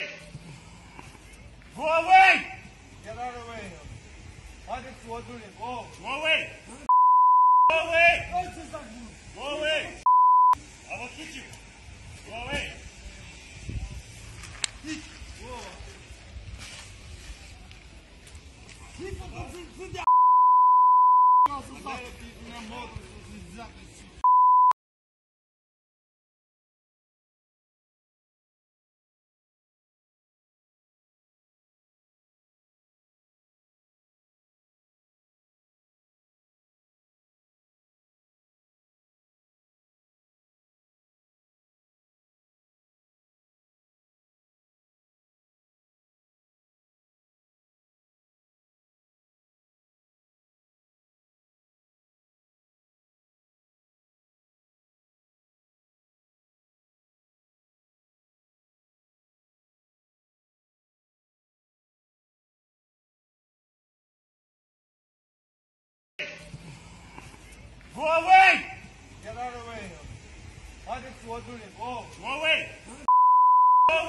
Go away! Get out of the way. I just want to go. Go away! Go away! Go away! I will hit you. Go away! Go. Go away! Get out of the way. I just want to go. Go away! Go away! Go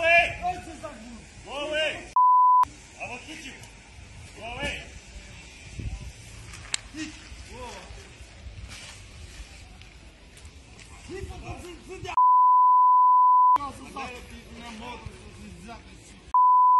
away! I will hit you. Go away! Go away!